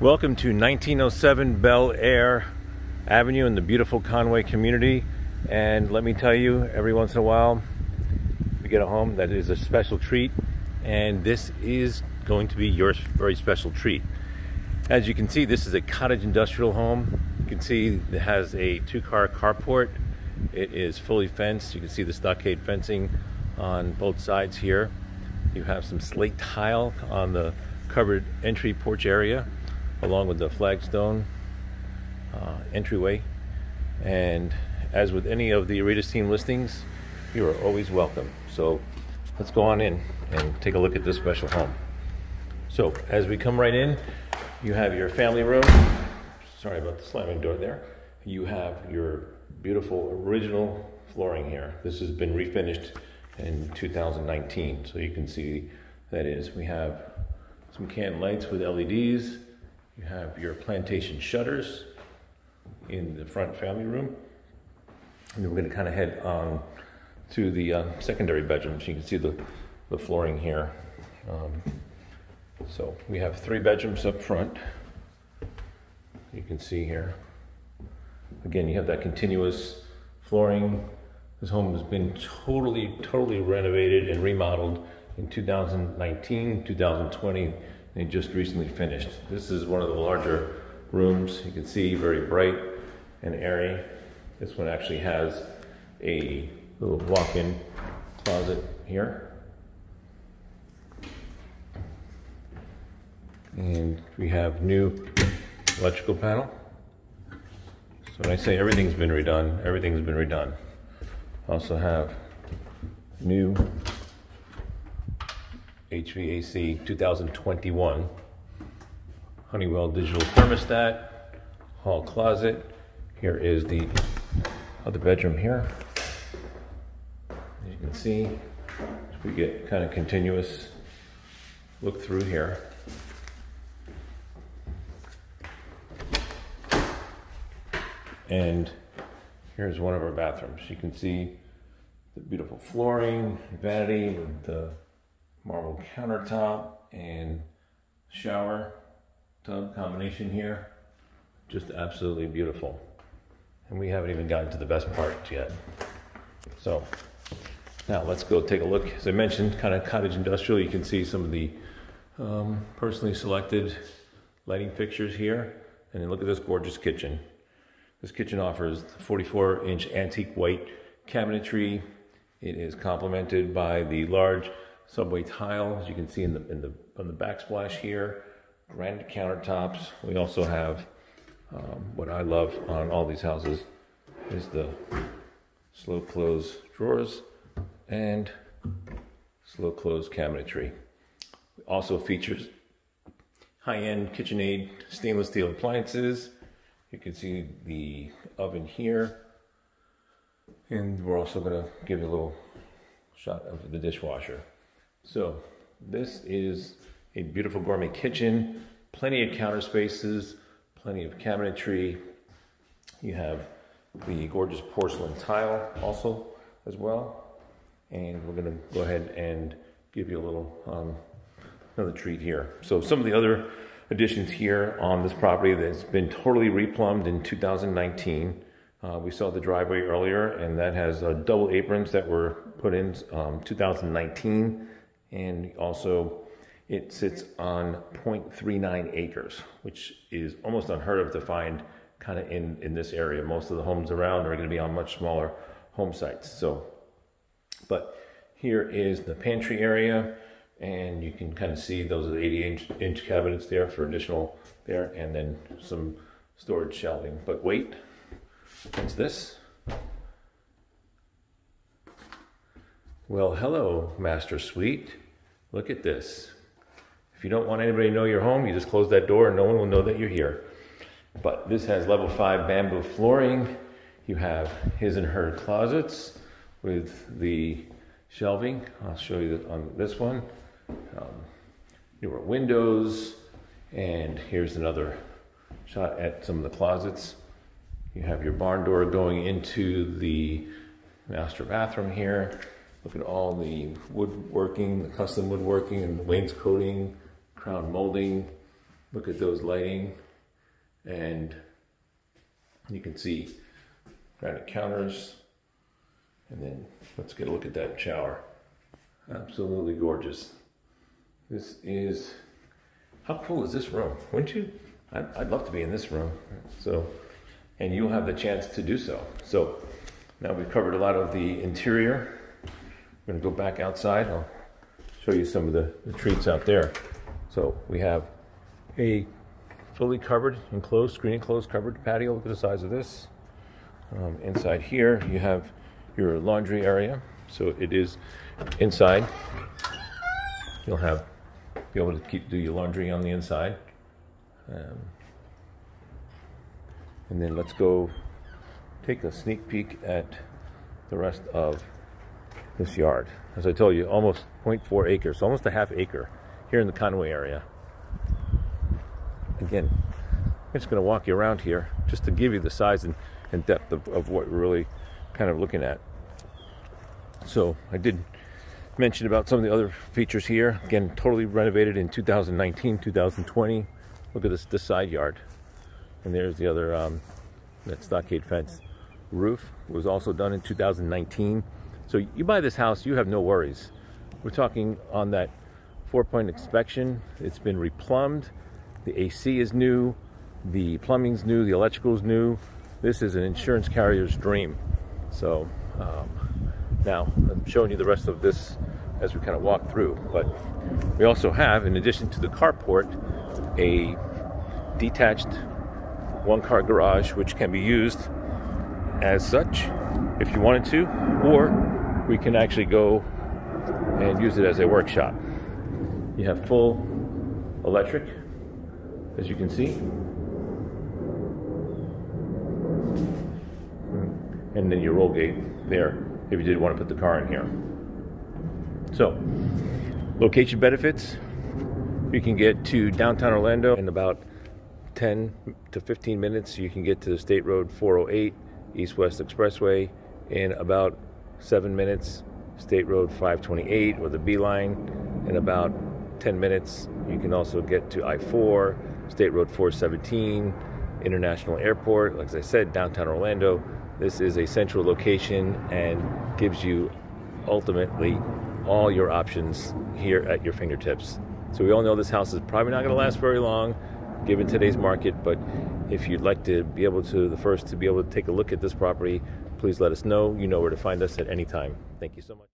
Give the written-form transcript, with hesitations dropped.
Welcome to 1907 Bel Air Avenue in the beautiful Conway community. And let me tell you, every once in a while we get a home that is a special treat, and this is going to be your very special treat. As you can see, this is a cottage industrial home. You can see it has a two-car carport. It is fully fenced. You can see the stockade fencing on both sides here. You have some slate tile on the covered entry porch area, along with the flagstone entryway. And as with any of the Aridas team listings, you are always welcome. So let's go on in and take a look at this special home. So as we come right in, you have your family room. Sorry about the slamming door there. You have your beautiful original flooring here. This has been refinished in 2019. So you can see that is, we have some can lights with LEDs. You have your plantation shutters in the front family room. And then we're going to kind of head on to the secondary bedroom. So you can see the flooring here. So we have three bedrooms up front. You can see here. Again, you have that continuous flooring. This home has been totally renovated and remodeled in 2019, 2020. They just recently finished. This is one of the larger rooms. You can see very bright and airy. This one actually has a little walk-in closet here. And we have new electrical panel. So when I say everything's been redone, everything's been redone. Also have new HVAC 2021, Honeywell digital thermostat, hall closet. Here is the other bedroom here. As you can see, we get kind of continuous look through here. And here's one of our bathrooms. You can see the beautiful flooring, vanity with the marble countertop and shower tub combination here. Just absolutely beautiful. And we haven't even gotten to the best part yet. So now let's go take a look. As I mentioned, kind of cottage industrial. You can see some of the personally selected lighting fixtures here. And then look at this gorgeous kitchen. This kitchen offers 44-inch antique white cabinetry. It is complemented by the large subway tile, as you can see on the backsplash here, granite countertops. We also have what I love on all these houses is the slow close drawers and slow close cabinetry. It also features high-end KitchenAid stainless steel appliances. You can see the oven here, and we're also going to give you a little shot of the dishwasher. So this is a beautiful gourmet kitchen, plenty of counter spaces, plenty of cabinetry. You have the gorgeous porcelain tile also as well. And we're gonna go ahead and give you a little, another treat here. So some of the other additions here on this property that's been totally replumbed in 2019. We saw the driveway earlier, and that has double aprons that were put in 2019. And also it sits on 0.39 acres, which is almost unheard of to find kind of in this area. Most of the homes around are going to be on much smaller home sites. So, but here is the pantry area, and you can kind of see those are the 88-inch cabinets there for additional there, and then some storage shelving. But wait, what's this? Well, hello, master suite. Look at this. If you don't want anybody to know you're home, you just close that door and no one will know that you're here. But this has level 5 bamboo flooring. You have his and her closets with the shelving. I'll show you on this one. Newer windows. And here's another shot at some of the closets. You have your barn door going into the master bathroom here. Look at all the woodworking, the custom woodworking and the wainscoting, crown molding. look at those lighting, and you can see granite counters. And then let's get a look at that shower. Absolutely gorgeous. This is, how cool is this room? Wouldn't you? I'd love to be in this room. So, and you'll have the chance to do so. So now we've covered a lot of the interior. We're gonna go back outside. I'll show you some of the treats out there. So we have a fully covered, enclosed, screen enclosed covered patio. Look at the size of this. Inside here, you have your laundry area. So it is inside. You'll have, be able to keep, do your laundry on the inside. And then let's go take a sneak peek at the rest of this yard. As I told you, almost 0.4 acres, almost a half acre here in the Conway area. Again, I'm just going to walk you around here just to give you the size and depth of what we're really kind of looking at. So I did mention about some of the other features here. Again, totally renovated in 2019, 2020. Look at this side yard. And there's the other, that stockade fence. Roof was also done in 2019. So you buy this house, you have no worries. We're talking on that 4-point inspection. It's been replumbed. The AC is new. The plumbing's new. The electrical's new. This is an insurance carrier's dream. So now I'm showing you the rest of this as we kind of walk through. But we also have, in addition to the carport, a detached one-car garage, which can be used as such if you wanted to, or we can actually go and use it as a workshop. You have full electric, as you can see, and then your roll gate there if you did want to put the car in here. So, location benefits. You can get to downtown Orlando in about 10 to 15 minutes. You can get to State Road 408 East-West Expressway in about 7 minutes. State Road 528 or the B line in about 10 minutes. You can also get to I-4, State Road 417, International Airport. Like I said, downtown Orlando. This is a central location and gives you ultimately all your options here at your fingertips. So we all know this house is probably not going to last very long given today's market, but if you'd like to be able to, the first to be able to take a look at this property, please let us know. You know where to find us at any time. Thank you so much.